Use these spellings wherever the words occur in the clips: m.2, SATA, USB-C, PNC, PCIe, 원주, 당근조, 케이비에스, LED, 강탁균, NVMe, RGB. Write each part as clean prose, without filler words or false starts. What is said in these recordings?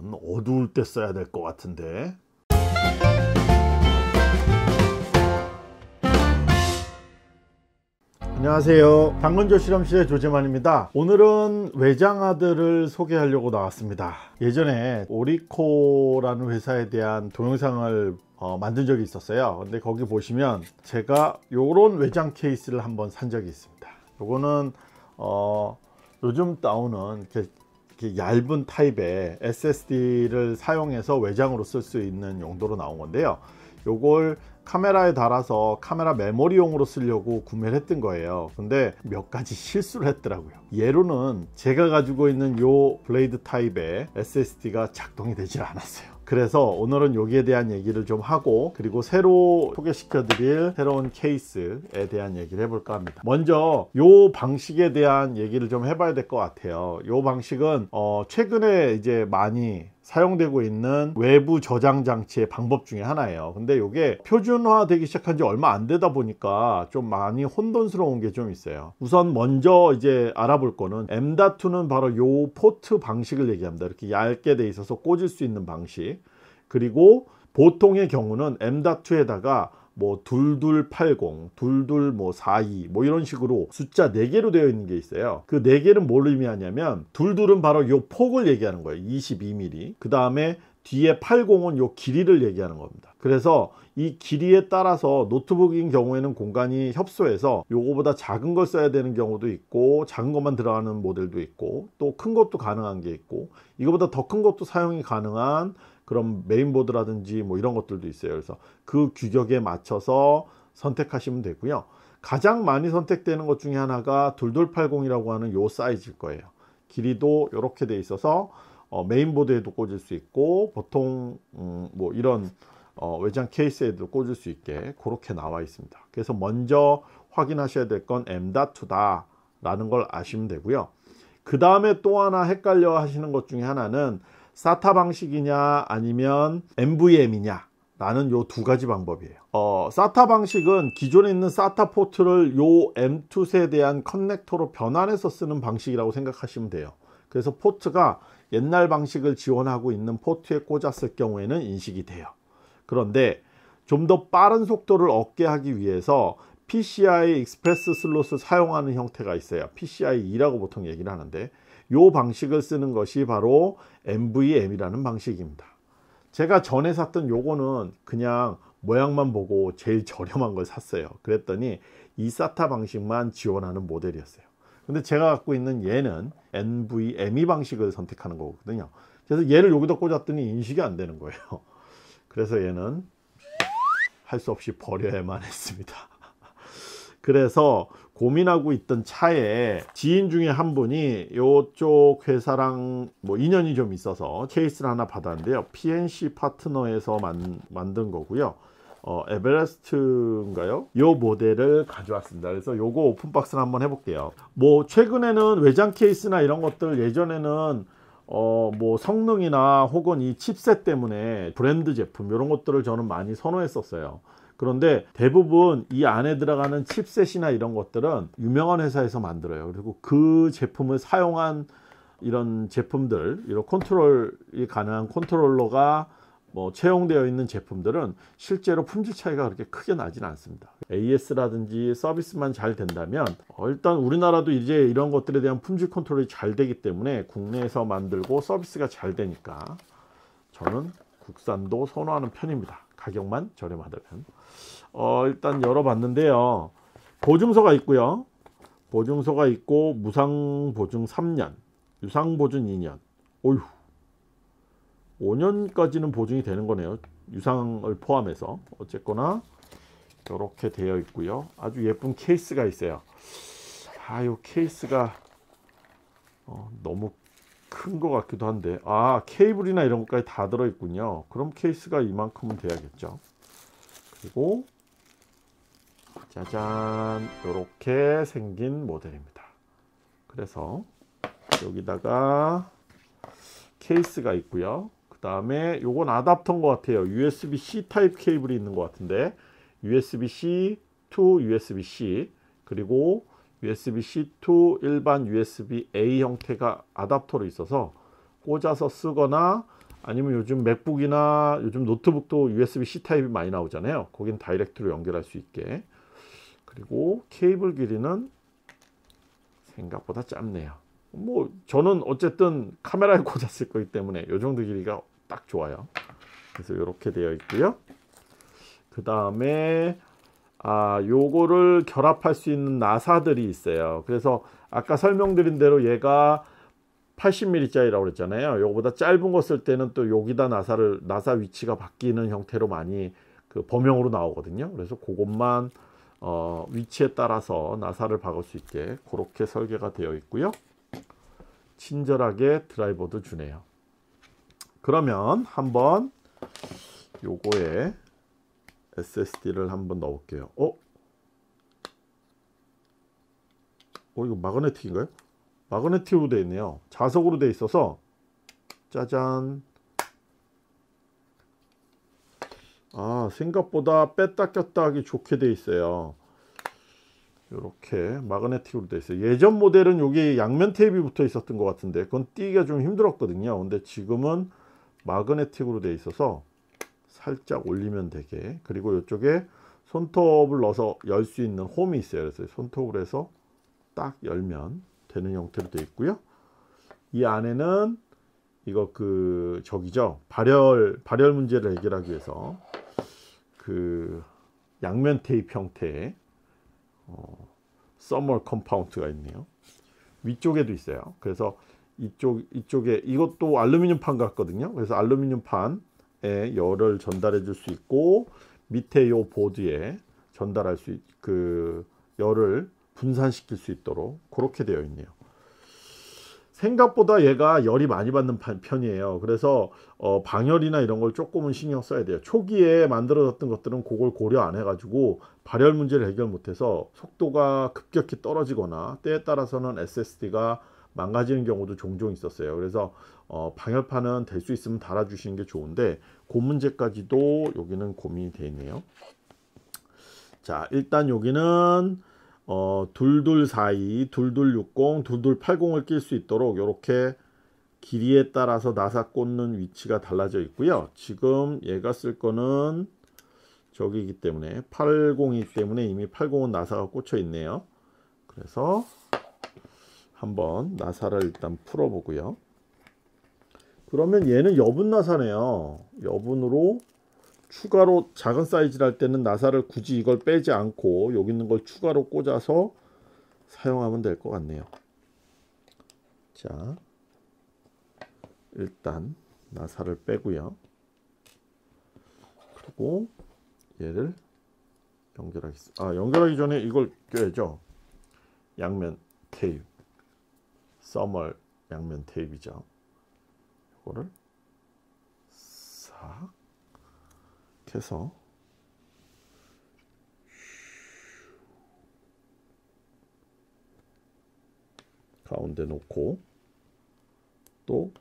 그건 어두울 때 써야 될 것 같은데. 안녕하세요, 당근조 실험실의 조재만입니다. 오늘은 외장하드를 소개하려고 나왔습니다. 예전에 오리코라는 회사에 대한 동영상을 만든 적이 있었어요. 근데 거기 보시면 제가 요런 외장 케이스를 한번 산 적이 있습니다. 요거는 요즘 나오는 이렇게 얇은 타입의 SSD를 사용해서 외장으로 쓸 수 있는 용도로 나온 건데요, 요걸 카메라에 달아서 카메라 메모리용으로 쓰려고 구매를 했던 거예요. 근데 몇 가지 실수를 했더라고요. 예로는 제가 가지고 있는 요 블레이드 타입의 SSD가 작동이 되질 않았어요. 그래서 오늘은 여기에 대한 얘기를 좀 하고, 그리고 새로 소개시켜 드릴 새로운 케이스에 대한 얘기를 해볼까 합니다. 먼저 요 방식에 대한 얘기를 좀 해봐야 될 것 같아요. 요 방식은 최근에 이제 많이 사용되고 있는 외부 저장 장치의 방법 중에 하나예요. 근데 요게 표준화 되기 시작한 지 얼마 안 되다 보니까 좀 많이 혼돈스러운 게 좀 있어요. 우선 먼저 이제 알아볼 거는 m.2는 바로 요 포트 방식을 얘기합니다. 이렇게 얇게 돼 있어서 꽂을 수 있는 방식. 그리고 보통의 경우는 m.2에다가 뭐 2280, 2242 뭐 이런 식으로 숫자 4개로 되어 있는 게 있어요. 그 4개는 뭘 의미하냐면, 22은 바로 요 폭을 얘기하는 거예요. 22mm. 그 다음에 뒤에 80은 요 길이를 얘기하는 겁니다. 그래서 이 길이에 따라서 노트북인 경우에는 공간이 협소해서 요거보다 작은 걸 써야 되는 경우도 있고, 작은 것만 들어가는 모델도 있고, 또 큰 것도 가능한 게 있고, 이거보다 더 큰 것도 사용이 가능한 그런 메인보드라든지 뭐 이런 것들도 있어요. 그래서 그 규격에 맞춰서 선택하시면 되고요. 가장 많이 선택되는 것 중에 하나가 2280이라고 하는 요 사이즈일 거예요. 길이도 이렇게 돼 있어서 메인보드에도 꽂을 수 있고, 보통 뭐 이런 외장 케이스에도 꽂을 수 있게 그렇게 나와 있습니다. 그래서 먼저 확인하셔야 될 건 m.2다 라는 걸 아시면 되고요. 그 다음에 또 하나 헷갈려 하시는 것 중에 하나는 사타 방식이냐 아니면 NVM이냐 라는 요 두 가지 방법이에요. 사타 방식은 기존에 있는 사타 포트를 요 m.2에 대한 커넥터로 변환해서 쓰는 방식이라고 생각하시면 돼요. 그래서 포트가 옛날 방식을 지원하고 있는 포트에 꽂았을 경우에는 인식이 돼요. 그런데 좀 더 빠른 속도를 얻게 하기 위해서 PCI 익스프레스 슬롯을 사용하는 형태가 있어요. PCIe라고 보통 얘기를 하는데, 이 방식을 쓰는 것이 바로 NVM이라는 방식입니다. 제가 전에 샀던 요거는 그냥 모양만 보고 제일 저렴한 걸 샀어요. 그랬더니 이 SATA 방식만 지원하는 모델이었어요. 근데 제가 갖고 있는 얘는 NVMe 방식을 선택하는 거거든요. 그래서 얘를 여기다 꽂았더니 인식이 안 되는 거예요. 그래서 얘는 할 수 없이 버려야만 했습니다. 그래서 고민하고 있던 차에 지인 중에 한 분이 이쪽 회사랑 뭐 인연이 좀 있어서 케이스를 하나 받았는데요. PNC 파트너에서 만든 거고요. 에베레스트인가요? 요 모델을 가져왔습니다. 그래서 요거 오픈박스를 한번 해볼게요. 뭐 최근에는 외장 케이스나 이런 것들, 예전에는 뭐 성능이나 혹은 이 칩셋 때문에 브랜드 제품 이런 것들을 저는 많이 선호했었어요. 그런데 대부분 이 안에 들어가는 칩셋이나 이런 것들은 유명한 회사에서 만들어요. 그리고 그 제품을 사용한 이런 제품들, 이런 컨트롤이 가능한 컨트롤러가 뭐 채용되어 있는 제품들은 실제로 품질 차이가 그렇게 크게 나진 않습니다. AS라든지 서비스만 잘 된다면, 일단 우리나라도 이제 이런 것들에 대한 품질 컨트롤이 잘 되기 때문에 국내에서 만들고 서비스가 잘 되니까 저는 국산도 선호하는 편입니다. 가격만 저렴하다면. 일단 열어봤는데요, 보증서가 있고요. 보증서가 있고, 무상보증 3년, 유상보증 2년. 어휴, 5년까지는 보증이 되는 거네요. 유상을 포함해서. 어쨌거나 이렇게 되어 있고요. 아주 예쁜 케이스가 있어요. 이 케이스가 너무 큰 것 같기도 한데, 케이블이나 이런 것까지 다 들어 있군요. 그럼 케이스가 이만큼은 돼야겠죠. 그리고 짜잔, 이렇게 생긴 모델입니다. 그래서 여기다가 케이스가 있고요. 그 다음에 요건 아답터인 것 같아요. USB-C 타입 케이블이 있는 것 같은데, USB-C to USB-C, 그리고 USB-C2 일반 USB-A 형태가 아답터로 있어서 꽂아서 쓰거나 아니면 요즘 맥북이나 요즘 노트북도 USB-C 타입이 많이 나오잖아요. 거긴 다이렉트로 연결할 수 있게. 그리고 케이블 길이는 생각보다 짧네요. 뭐 저는 어쨌든 카메라에 꽂았을 거기 때문에 요 정도 길이가 딱 좋아요. 그래서 이렇게 되어 있고요. 그 다음에 요거를 결합할 수 있는 나사들이 있어요. 그래서 아까 설명드린 대로 얘가 80mm짜리라고 그랬잖아요. 요거보다 짧은 거 쓸 때는 또 여기다 나사 위치가 바뀌는 형태로 많이 그 범용으로 나오거든요. 그래서 그것만 위치에 따라서 나사를 박을 수 있게 그렇게 설계가 되어 있고요. 친절하게 드라이버도 주네요. 그러면 한번 요거에 SSD를 한번 넣어 볼게요. 이거 마그네틱인가요? 마그네틱으로 되어 있네요. 자석으로 되어 있어서, 짜잔. 생각보다 뺐다 꼈다 하기 좋게 되어 있어요. 이렇게 마그네틱으로 되어 있어요. 예전 모델은 여기 양면 테이프 붙어 있었던 것 같은데 그건 띄기가 좀 힘들었거든요. 근데 지금은 마그네틱으로 되어 있어서 살짝 올리면 되게, 그리고 이쪽에 손톱을 넣어서 열 수 있는 홈이 있어요. 그래서 손톱을 해서 딱 열면 되는 형태로 되어 있고요. 이 안에는 이거 발열 문제를 해결하기 위해서 그 양면 테이프 형태의 서멀 컴파운트가 있네요. 위쪽에도 있어요. 그래서 이쪽에 이것도 알루미늄판 같거든요. 그래서 알루미늄판에 열을 전달해 줄 수 있고, 밑에 요 보드에 전달할 수 열을 분산시킬 수 있도록 그렇게 되어 있네요. 생각보다 얘가 열이 많이 받는 편이에요. 그래서 방열이나 이런 걸 조금은 신경 써야 돼요. 초기에 만들어졌던 것들은 그걸 고려 안 해가지고 발열 문제를 해결 못해서 속도가 급격히 떨어지거나 때에 따라서는 SSD가 망가지는 경우도 종종 있었어요. 그래서 방열판은 될 수 있으면 달아주시는 게 좋은데, 그 문제까지도 여기는 고민이 되어 있네요. 자, 일단 여기는 2242, 2260, 2280을 낄 수 있도록 이렇게 길이에 따라서 나사 꽂는 위치가 달라져 있고요. 지금 얘가 쓸 거는 저기이기 때문에 80이기 때문에 이미 80은 나사가 꽂혀 있네요. 그래서 한번 나사를 일단 풀어 보고요. 그러면 얘는 여분 나사네요. 여분으로 추가로 작은 사이즈를 할 때는 나사를 굳이 이걸 빼지 않고 여기 있는 걸 추가로 꽂아서 사용하면 될 것 같네요. 자, 일단 나사를 빼고요. 그리고 얘를 연결하겠습니다. 연결하기 전에 이걸 껴야죠. 양면 테이프, 서멀 양면 테이프죠. 이거를 싹 해서 가운데 놓고, 또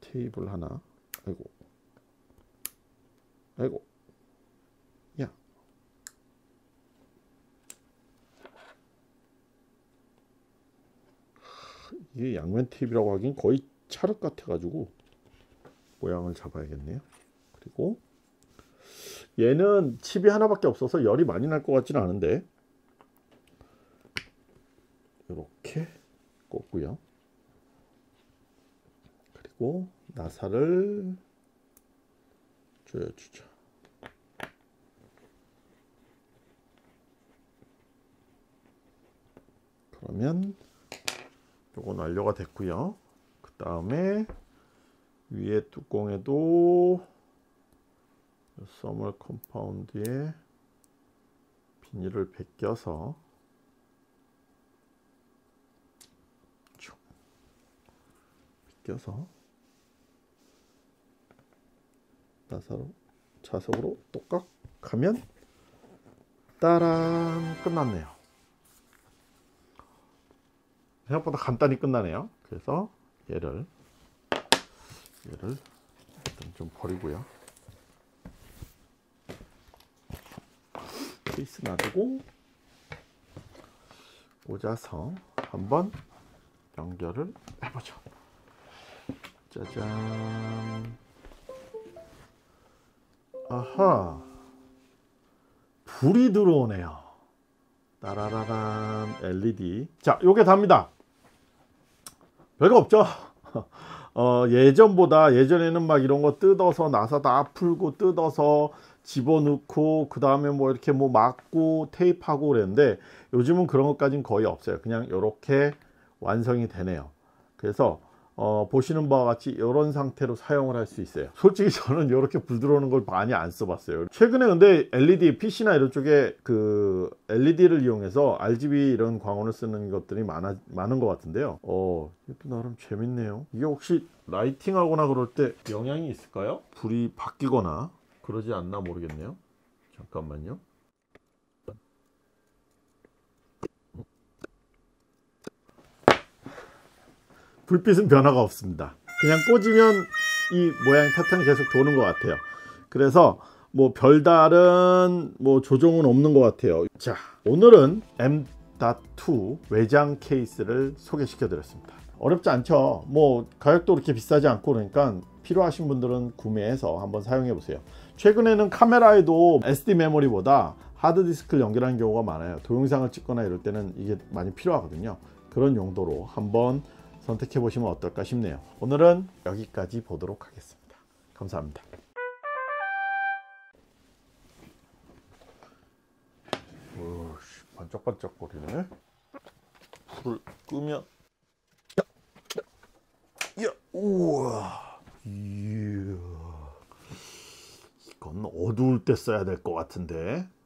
테이블 하나, 아이고 야, 이게 양면 테이프라고 하긴 거의 찰흙 같아 가지고 모양을 잡아야겠네요. 그리고 얘는 칩이 하나밖에 없어서 열이 많이 날 것 같지는 않은데 이렇게 꽂고요. 그리고 나사를 조여주죠. 그러면 요건 완료가 됐고요. 그 다음에 위에 뚜껑에도 서멀 컴파운드에 비닐을 벗겨서 나사로 자석으로 똑깍 하면 따란, 끝났네요. 생각보다 간단히 끝나네요. 그래서 얘를 일단 좀 버리고요. 케이스 놔두고 꽂아서 한번 연결을 해보죠. 짜잔. 아하, 불이 들어오네요. 따라라란. LED. 자, 요게 답니다. 별거 없죠. 예전보다, 예전에는 막 이런 거 뜯어서 나사 다 풀고 뜯어서 집어넣고 그 다음에 뭐 이렇게 뭐 막고 테이프하고 그랬는데, 요즘은 그런 것까지는 거의 없어요. 그냥 요렇게 완성이 되네요. 그래서 보시는 바와 같이 이런 상태로 사용을 할 수 있어요. 솔직히 저는 이렇게 불 들어오는 걸 많이 안 써봤어요. 최근에 근데 LED, PC나 이런 쪽에 그 LED를 이용해서 RGB 이런 광원을 쓰는 것들이 많은 것 같은데요. 이것도 나름 재밌네요. 이게 혹시 라이팅하거나 그럴 때 영향이 있을까요? 불이 바뀌거나 그러지 않나 모르겠네요. 잠깐만요. 불빛은 변화가 없습니다. 그냥 꽂으면 이 모양 패턴이 계속 도는 것 같아요. 그래서 뭐 별다른 뭐 조정은 없는 것 같아요. 자, 오늘은 m.2 외장 케이스를 소개시켜 드렸습니다. 어렵지 않죠? 뭐 가격도 그렇게 비싸지 않고, 그러니까 필요하신 분들은 구매해서 한번 사용해 보세요. 최근에는 카메라에도 SD 메모리보다 하드디스크를 연결하는 경우가 많아요. 동영상을 찍거나 이럴 때는 이게 많이 필요하거든요. 그런 용도로 한번 선택해 보시면 어떨까 싶네요. 오늘은 여기까지 보도록 하겠습니다. 감사합니다. 오씨, 반짝반짝 거리네. 불을 끄면, 야, 우와, 이야. 이건 어두울 때 써야 될 것 같은데.